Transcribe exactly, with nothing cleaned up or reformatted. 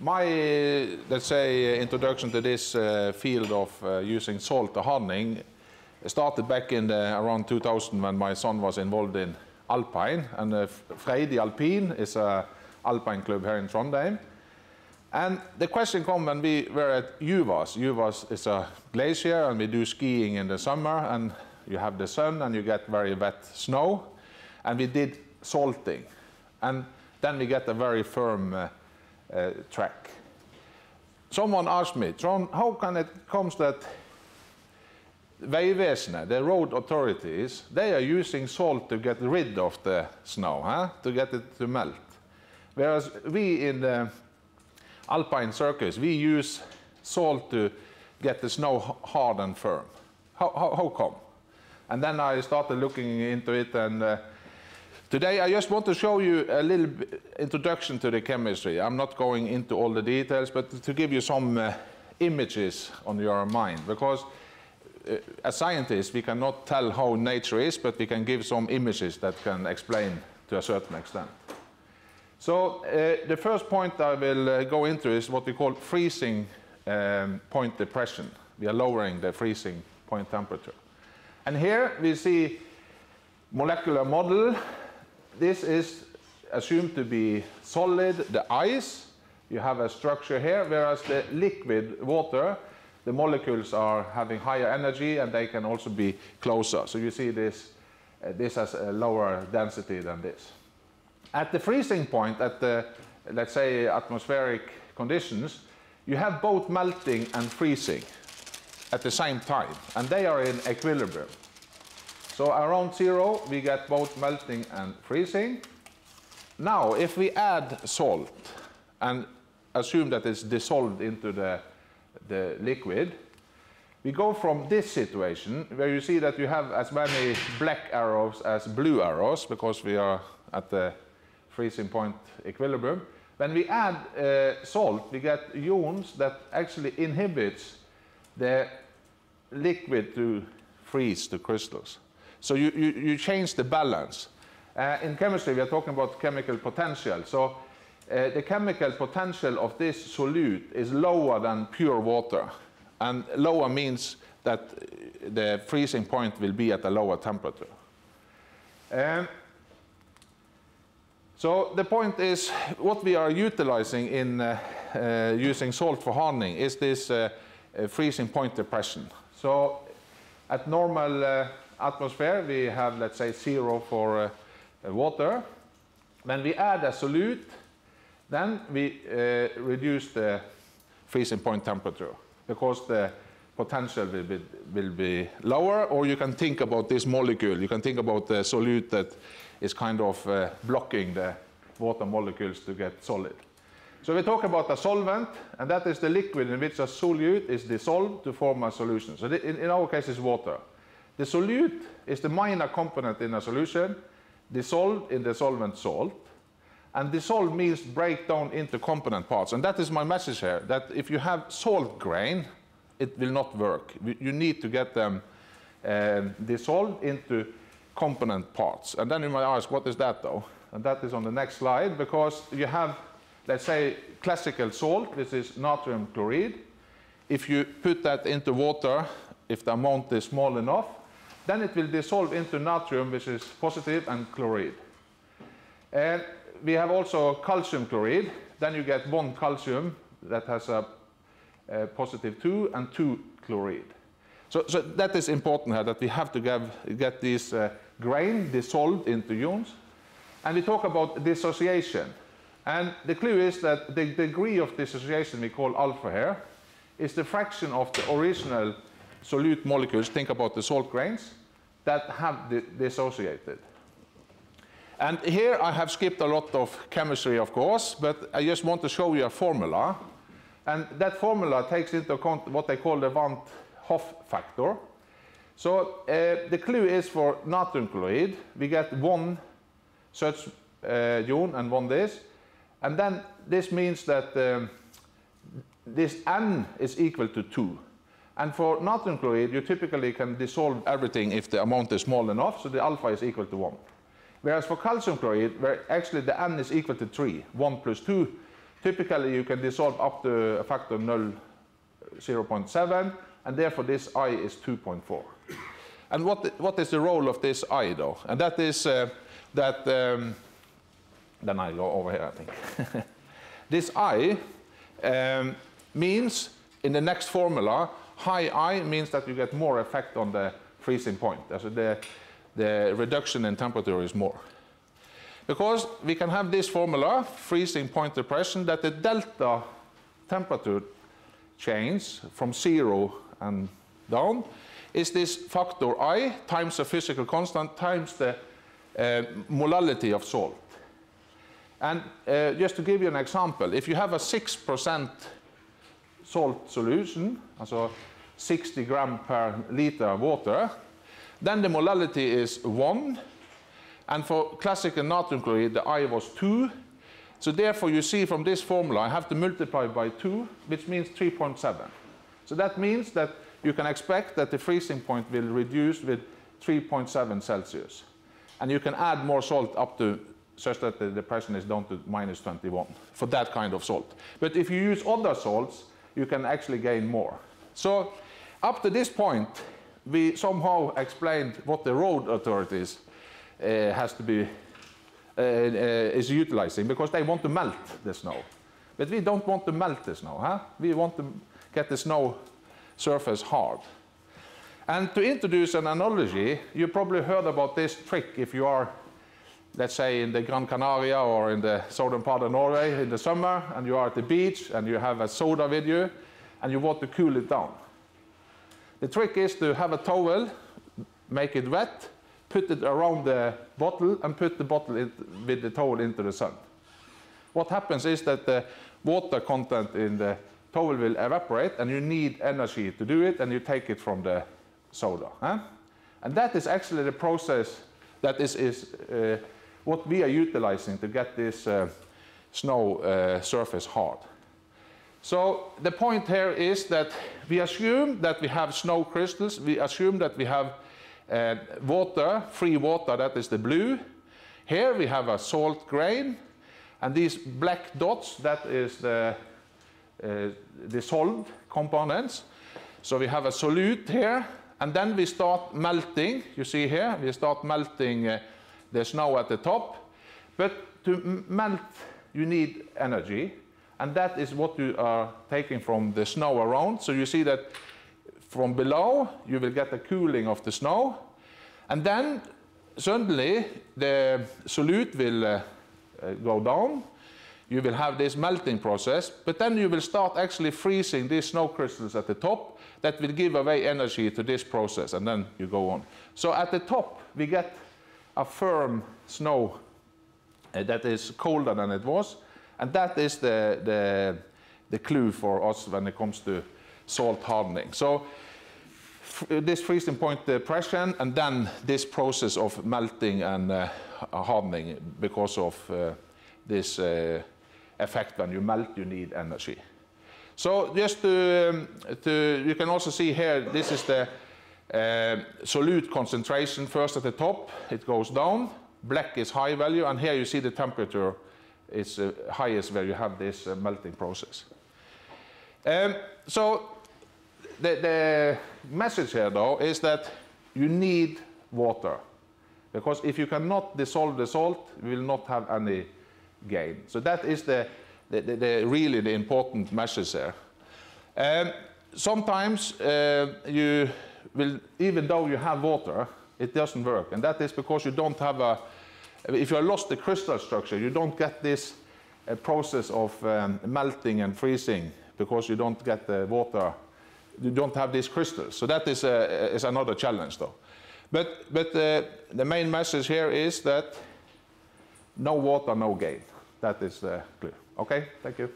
My, let's say, introduction to this uh, field of uh, using salt to hardening started back in the, around two thousand when my son was involved in Alpine. And uh, Freidi Alpine is an Alpine club here in Trondheim. And the question came when we were at Juvas. Juvas is a glacier and we do skiing in the summer and you have the sun and you get very wet snow. And we did salting. And then we get a very firm uh, Uh, track. Someone asked me, Trond, how can it comes that Vegvesenet, the road authorities, they are using salt to get rid of the snow, huh? To get it to melt. Whereas we in the Alpine Circus, we use salt to get the snow hard and firm. How, how, how come? And then I started looking into it and uh, today I just want to show you a little introduction to the chemistry. I'm not going into all the details, but to give you some uh, images on your mind. Because uh, as scientists, we cannot tell how nature is, but we can give some images that can explain to a certain extent. So uh, the first point I will uh, go into is what we call freezing um, point depression. We are lowering the freezing point temperature. And here we see molecular model. This is assumed to be solid, the ice. You have a structure here, whereas the liquid water, the molecules are having higher energy and they can also be closer. So you see this, uh, this has a lower density than this. At the freezing point, at the, let's say, atmospheric conditions, you have both melting and freezing at the same time, and they are in equilibrium. So around zero, we get both melting and freezing. Now, if we add salt and assume that it's dissolved into the, the liquid, we go from this situation where you see that you have as many black arrows as blue arrows because we are at the freezing point equilibrium. When we add uh, salt, we get ions that actually inhibits the liquid to freeze to crystals. So you, you, you change the balance. Uh, in chemistry, we are talking about chemical potential. So uh, the chemical potential of this solute is lower than pure water. And lower means that the freezing point will be at a lower temperature. Um, so the point is, what we are utilizing in uh, uh, using salt for hardening is this uh, uh, freezing point depression. So at normal uh, atmosphere, we have, let's say, zero for uh, water. When we add a solute, then we uh, reduce the freezing point temperature because the potential will be, will be lower. Or you can think about this molecule. You can think about the solute that is kind of uh, blocking the water molecules to get solid. So we talk about a solvent, and that is the liquid in which a solute is dissolved to form a solution. So in, in our case, it's water. The solute is the minor component in a solution, dissolved in the solvent salt. And dissolved means break down into component parts. And that is my message here, that if you have salt grain, it will not work. You need to get them uh, dissolved into component parts. And then you might ask, what is that though? And that is on the next slide, because you have, let's say, classical salt, which is natrium chloride. If you put that into water, if the amount is small enough, then it will dissolve into natrium, which is positive, and chloride. And we have also calcium chloride. Then you get one calcium that has a, a positive two and two chloride. So, so that is important here, that we have to give, get these uh, grain dissolved into ions. And we talk about dissociation. And the clue is that the degree of dissociation we call alpha here is the fraction of the original solute molecules, think about the salt grains, that have di dissociated. And here I have skipped a lot of chemistry, of course, but I just want to show you a formula. And that formula takes into account what they call the Van't Hoff factor. So uh, the clue is for natrium chloride, we get one such uh, ion and one this. And then this means that um, this N is equal to two. And for natrium chloride, you typically can dissolve everything if the amount is small enough, so the alpha is equal to one. Whereas for calcium chloride, where actually the N is equal to three, one plus two, Typically, you can dissolve up to a factor zero point seven, and therefore this I is two point four. And what, what is the role of this I, though? And that is uh, that, um, then I go over here, I think. This I um, means, in the next formula, high I means that you get more effect on the freezing point. So the, the reduction in temperature is more. Because we can have this formula, freezing point depression, that the delta temperature change from zero and down is this factor I times a physical constant times the uh, molality of salt. And uh, just to give you an example, if you have a six percent salt solution, so sixty grams per liter water, then the molality is one. And for classical natrium chloride, the I was two. So therefore, you see from this formula, I have to multiply by two, which means three point seven. So that means that you can expect that the freezing point will reduce with three point seven Celsius. And you can add more salt up to such that the depression is down to minus twenty-one for that kind of salt. But if you use other salts, you can actually gain more. So up to this point, we somehow explained what the road authorities uh, has to be Uh, uh, is utilizing, because they want to melt the snow. But we don't want to melt the snow, huh? We want to get the snow surface hard. And to introduce an analogy, you probably heard about this trick if you are, let's say, in the Gran Canaria or in the southern part of Norway in the summer, and you are at the beach and you have a soda with you, and you want to cool it down. The trick is to have a towel, make it wet, put it around the bottle, and put the bottle in, with the towel into the sun. What happens is that the water content in the towel will evaporate, and you need energy to do it, and you take it from the soda. Huh? And that is actually the process that is, is uh, what we are utilizing to get this uh, snow uh, surface hard. So the point here is that we assume that we have snow crystals, we assume that we have Uh, water, free water, that is the blue. Here we have a salt grain, and these black dots, that is the uh, dissolved components. So we have a solute here, and then we start melting. You see here, we start melting uh, the snow at the top. But to melt, you need energy, and that is what you are taking from the snow around. So you see that from below, you will get a cooling of the snow. And then, suddenly, the solute will uh, uh, go down. You will have this melting process. But then you will start actually freezing these snow crystals at the top. That will give away energy to this process. And then you go on. So at the top, we get a firm snow uh, that is colder than it was. And that is the, the, the clue for us when it comes to salt hardening. So this freezing point depression, and then this process of melting and uh, hardening because of uh, this uh, effect. When you melt, you need energy. So just to, um, to you can also see here, this is the uh, solute concentration first at the top. It goes down. Black is high value, and here you see the temperature is uh, highest where you have this uh, melting process. Um, so the, the message here, though, is that you need water, because if you cannot dissolve the salt, you will not have any gain. So that is the, the, the, the really the important message there. Um, sometimes uh, you will, even though you have water, it doesn't work, and that is because you don't have a. If you have lost the crystal structure, you don't get this uh, process of um, melting and freezing, because you don't get the water, you don't have these crystals. So that is, uh, is another challenge, though. But, but uh, the main message here is that no water, no gain. That is the clue. OK, thank you.